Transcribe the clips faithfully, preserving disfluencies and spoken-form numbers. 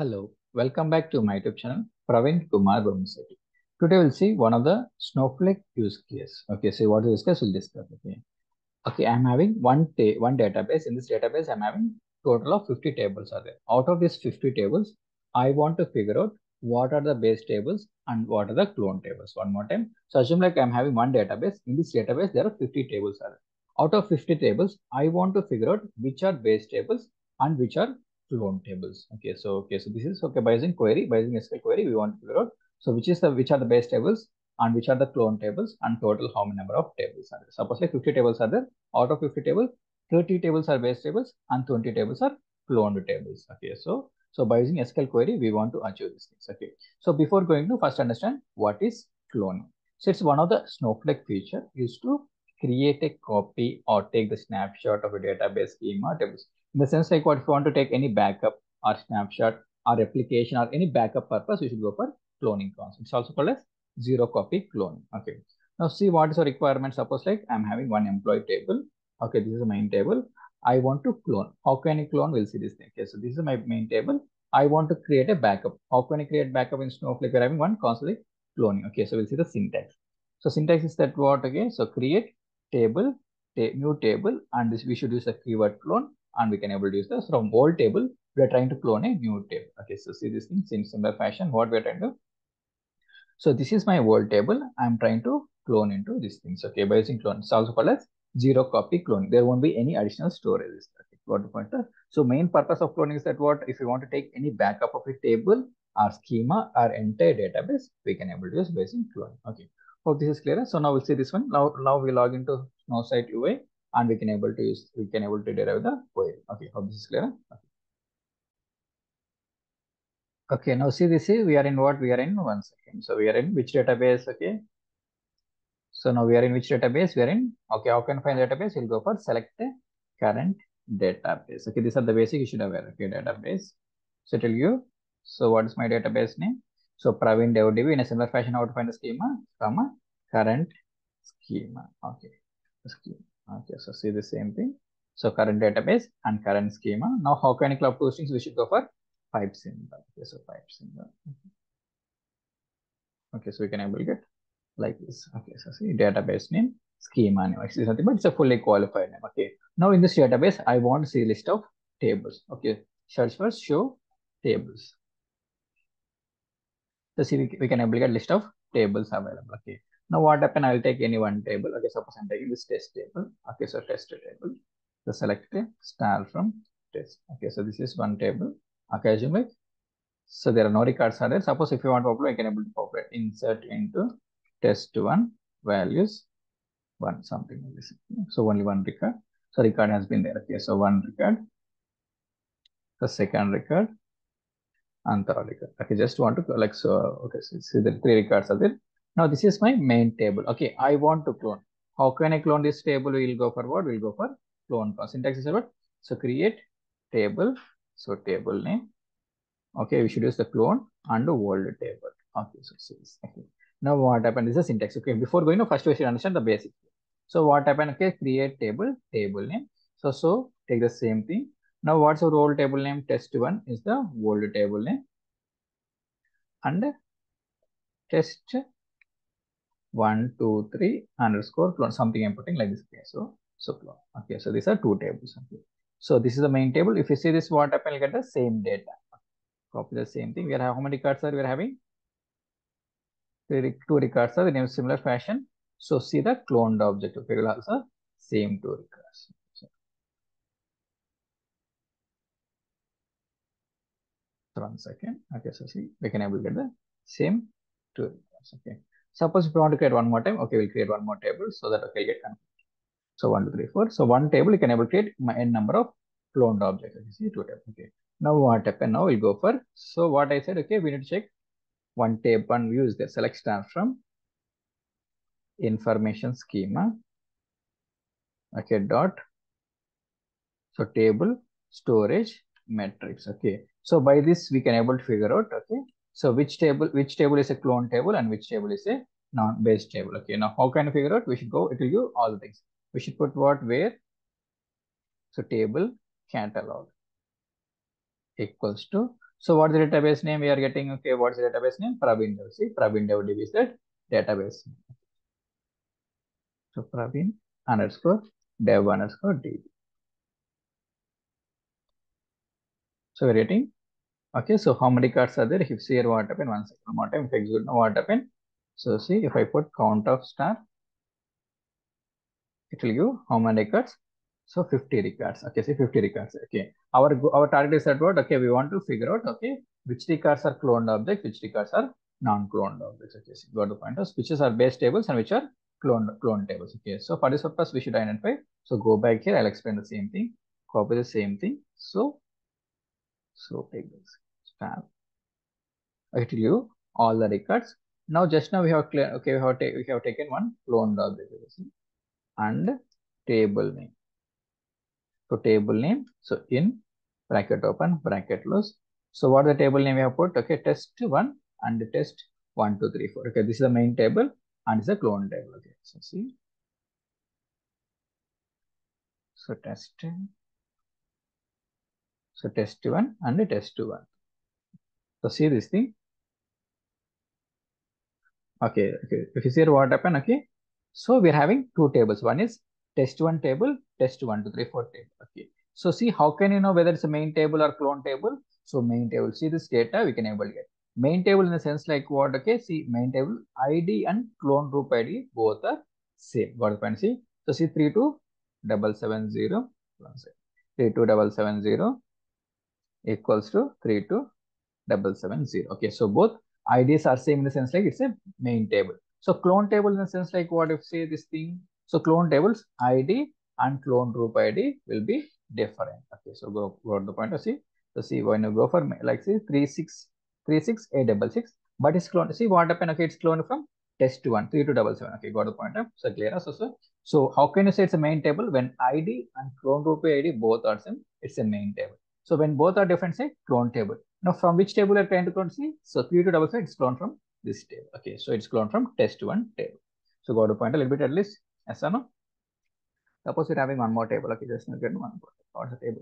Hello, welcome back to my YouTube channel, Praveen Kumar Bhavansati. Today we'll see one of the Snowflake use case. Okay, so what is this case? We'll discuss. Okay, okay. I'm having one one database. In this database, I'm having total of fifty tables are there. Out of these fifty tables, I want to figure out what are the base tables and what are the clone tables. One more time. So assume like I'm having one database. In this database, there are fifty tables are there. Out of fifty tables, I want to figure out which are base tables and which are clone tables. Okay, so okay, so this is okay by using query, by using S Q L query, we want to figure out so which is the which are the base tables and which are the clone tables and total how many number of tables are there. Suppose like fifty tables are there. Out of fifty tables, thirty tables are base tables and twenty tables are cloned tables. Okay, so so by using S Q L query, we want to achieve these things. Okay, so before going to first understand what is cloning. So it's one of the Snowflake feature is to create a copy or take the snapshot of a database schema tables. In the sense, like what if you want to take any backup or snapshot or replication or any backup purpose, you should go for cloning concept. It's also called as zero copy cloning. Okay. Now see what is the requirement. Suppose like I'm having one employee table. Okay, this is the main table. I want to clone. How can I clone? We'll see this thing. Okay, so this is my main table. I want to create a backup. How can I create backup in Snowflake? We're having one constantly cloning. Okay, so we'll see the syntax. So syntax is that what again? So create table, ta new table, and this we should use a keyword clone. And we can able to use this from old table. We are trying to clone a new table. Okay, so see this thing in similar fashion. What we are trying to. So this is my old table. I am trying to clone into these things. Okay, by using clone, it's also called as zero copy cloning. There won't be any additional storage. Okay, got the point? So main purpose of cloning is that what if you want to take any backup of a table or schema or entire database, we can able to use by using clone. Okay, hope this is clear. So now we'll see this one. Now now we log into Snowsight U I. And we can able to use, we can able to derive the query. Okay, hope this is clear. Okay. Okay, now see this is, we are in what? We are in one second. So we are in which database? Okay. So now we are in which database? We are in, okay, how can find database? We'll go for select the current database. Okay, these are the basic you should aware. Okay, database. So it will give, so what is my database name? So Praveen Dev D B in a similar fashion, how to find the schema, comma, current schema. Okay, schema. Okay, so see the same thing. So current database and current schema. Now, how can I club two strings? We should go for pipe symbol. Okay, so pipe symbol. Okay, so we can able to get like this. Okay, so see database name, schema name. Actually, something, but it's a fully qualified name. Okay. Now in this database, I want to see list of tables. Okay, search for show tables. So see, we, we can able to get list of tables available. Okay. Now what happened? I'll take any one table. Okay, suppose I'm taking this test table. Okay, so test table. So select a star from test. Okay, so this is one table. Okay, assume like so there are no records are there. Suppose if you want to populate, I can able to populate. Insert into test one values one something like this. So only one record. So record has been there. Okay, so one record. The second record and third record. Okay, just want to go like so. Okay, so see the three records are there. Now this is my main table. Okay, I want to clone. How can I clone this table? We'll go for what? We'll go for clone. Syntax is about so create table. So table name. Okay, we should use the clone and the old table. Okay, so see this. Okay. Now what happened? This is a syntax. Okay, before going to first we should understand the basic. So what happened? Okay, create table, table name. So so take the same thing. Now what's our old table name? Test one is the old table name. And test one two three underscore clone something I'm putting like this. Okay, so so clone. Okay, so these are two tables. Okay, so this is the main table. If you see this, what happened? You get the same data. Copy the same thing. We are how many records are we are having? Three, two records are in a similar fashion. So see the cloned object. Okay, will also same two records. So one second. Okay, so see we can able to get the same two records. Okay. Suppose if you want to create one more time, okay, we'll create one more table so that okay, get confused. So one, two, three, four. So one table you can able to create my n number of cloned objects. Okay, see two tables. Okay. Now what happened? Now we'll go for so what I said. Okay, we need to check one table, one view is there. Select star from information schema. Okay, dot. So table storage matrix. Okay. So by this we can able to figure out. Okay. So which table, which table is a clone table and which table is a non-base table. Okay, now how can we figure out? We should go, it will give all the things. We should put what, where? So table catalog equals to So what's the database name we are getting? Okay, what's the database name? Praveen Dev. See, Praveen Dev D B is that database. So Praveen underscore Dev underscore D B. So we're getting, okay, so how many cards are there? If here what happened, one second, more time, if execute now what happened? So see, if I put count of star, it will give how many records? So fifty records. Okay, see, fifty records. Okay, our our target is at what? Okay, we want to figure out, okay, which records are cloned objects, which records are non-cloned objects. Okay, see, got the point. Which are base tables and which are cloned cloned tables. Okay, so for this purpose we should identify. So go back here. I'll explain the same thing. Copy the same thing. So so take this star. I tell you all the records. Now just now we have clear. Okay, we have we have taken one cloned object. See, and table name. So table name, so in bracket open, bracket close. So what the table name we have put? Okay, test one and test one, two, three, four. Okay, this is the main table and it's a clone table. Okay, so see. So test. So test one and test two one. So see this thing. Okay, okay. If you see what happened, okay. So we're having two tables. One is test one table, test one, two, three, four table. Okay. So see, how can you know whether it's a main table or clone table? So main table, see this data we can able to get. Main table in the sense like what? Okay. See, main table I D and clone group I D both are same. Got the point? See. So see three two double seven zero one seven three two double seven zero equals to three two double seven zero. Okay. So both I Ds are same in the sense like it's a main table. So clone table in the sense like what if say this thing. So clone tables I D and clone group I D will be different. Okay, so go, go to the point of see. So see when you go for like say three six three six a double six, but it's clone. See what happened? Okay, it's cloned from test one three two double seven. Okay, got the point of so clear. So so so how can you say it's a main table when I D and clone group I D both are same? It's a main table. So when both are different, say clone table. Now from which table are trying to clone? See, so three two double seven it's cloned from this table. Okay, so it's cloned from test one table. So go to point a little bit at least. Yes or no? Suppose we're having one more table. Okay, just get one more. What's the table?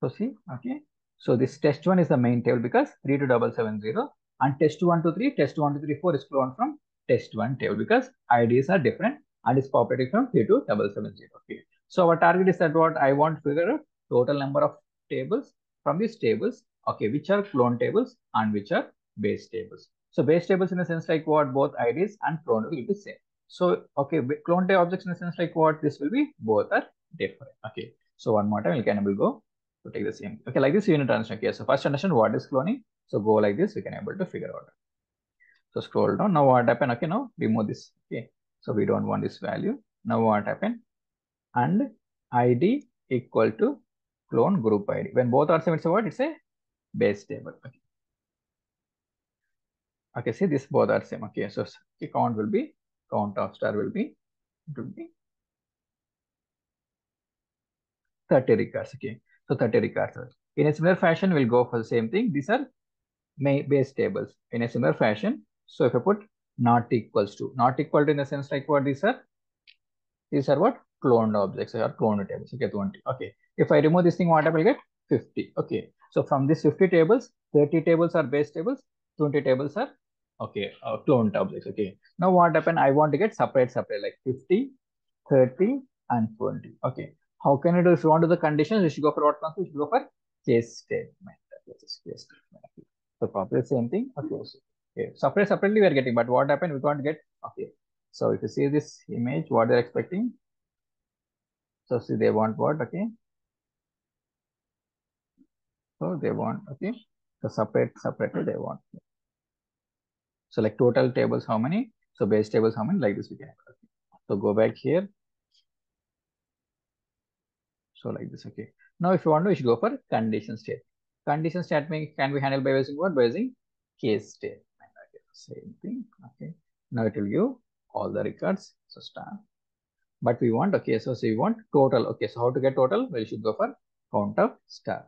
So see, okay. So this test one is the main table because three two double seven zero and test one two three, test one two three four is cloned from test one table because I Ds are different and it's populated from three two double seven zero. Okay. So our target is that what I want to figure out total number of tables from these tables. Okay, which are clone tables and which are base tables. So base tables in a sense like what both I Ds and clone will be same. So okay, clone table objects in a sense like what this will be both are different. Okay, so one more time we can go to take the same. Okay, like this you need to understand. Okay, so first understand what is cloning. So go like this, we can able to figure out. So scroll down. Now what happened? Okay, now remove this. Okay, so we don't want this value. Now what happened? And I D equal to clone group I D. When both are same, it's a what? It's a base table. Okay. Okay, see this both are same. Okay, so count will be count of star will be it will be thirty records. Okay, so thirty records. In a similar fashion, we'll go for the same thing. These are may base tables in a similar fashion. So if I put not equals to not equal to in the sense like what these are these are what cloned objects or cloned tables. Okay, twenty. Okay, if I remove this thing, what I will get fifty. Okay. So from this fifty tables, thirty tables are base tables, twenty tables are okay, uh, cloned objects. Okay. Now what happened? I want to get separate, separate like fifty, thirty, and twenty. Okay. How can I do if you want to do the conditions? You should go for what concept? You should go for case statement. Case statement. Okay. So probably the same thing. Okay. Okay. Separate, separately we are getting, but what happened? We can't get. Okay. So if you see this image, what they're expecting? So see they want what? Okay. So they want, okay, so separate, separate, they want. So like total tables, how many? So base tables, how many? Like this we can have. Okay. So go back here. So like this, okay. Now if you want to, you should go for condition state. Condition statement can be handled by using what? By using case statement. Okay. Same thing, okay. Now it will give all the records, so star. But we want, okay, so, so we want total. Okay, so how to get total? Well, you should go for count of star.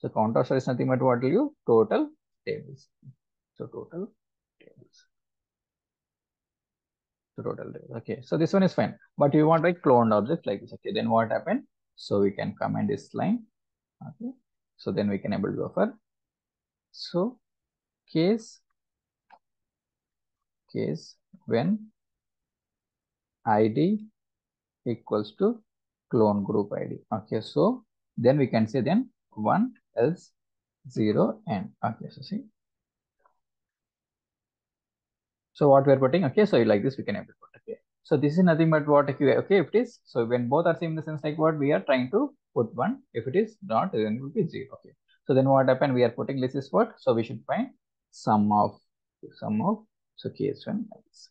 So count of star is nothing but what will you total tables. So total tables. to total days. Okay, so this one is fine, but you want like cloned object like this. Okay, then what happened? So we can comment this line. Okay, so then we can able to offer. So case case when I D equals to clone group I D. Okay, so then we can say then one else zero and okay. So see. So what we are putting, okay, so like this we can able to put, okay. So this is nothing but what, okay, if it is, so when both are same in the sense like what we are trying to put one, if it is not, then it will be zero, okay. So then what happened, we are putting this is what, so we should find sum of, sum of, so case one, like this.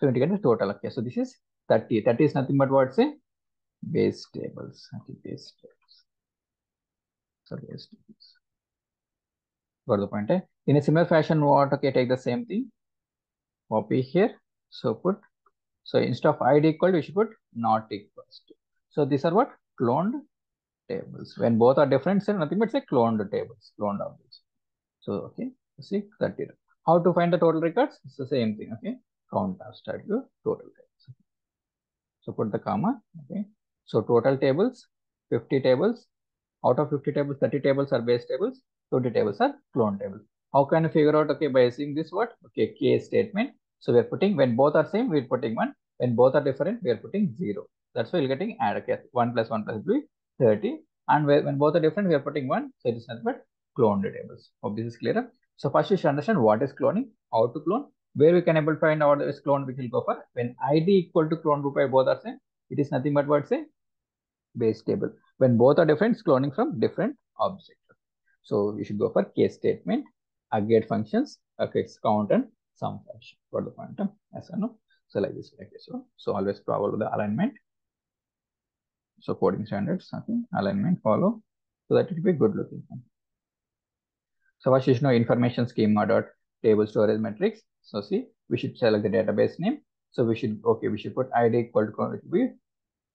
So we get the total, okay, so this is thirty, thirty is nothing but what say, base tables, okay, base tables, so base tables. Got the point, eh? In a similar fashion, what, okay, take the same thing, copy here, so put, so instead of I D equal, we should put not equals to. So these are what? Cloned tables. When both are different, so nothing but say cloned tables, cloned objects. So, okay, see, thirty. How to find the total records? It's the same thing, okay? Count as total tables. So put the comma, okay? So total tables, fifty tables, out of fifty tables, thirty tables are base tables. twenty tables are clone tables. How can you figure out, okay, by seeing this what? Okay, case statement. So we are putting, when both are same, we are putting one. When both are different, we are putting zero. That's why you're getting add, okay, one plus one plus will be thirty. And when both are different, we are putting one. So it is nothing but cloned tables. Hope this is clearer. So first you should understand what is cloning, how to clone, where we can able to find out is cloned, we will go for. When I D equal to clone group by both are same, it is nothing but what say? Base table. When both are different, it's cloning from different objects. So we should go for case statement, aggregate functions, okay, count and sum function for the point of yes or no. So like this, like this. So, so always follow the alignment. So coding standards, okay, alignment follow. So that it will be good looking. So first you should know information schema dot table storage matrix. So see, we should select the database name. So we should, okay, we should put I D equal to clone, it will be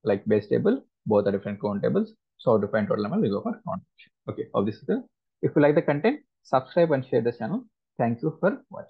like base table, both are different clone tables. So to find total number, we go for clone. Okay, all this is the. If you like the content, subscribe and share the channel. Thank you for watching.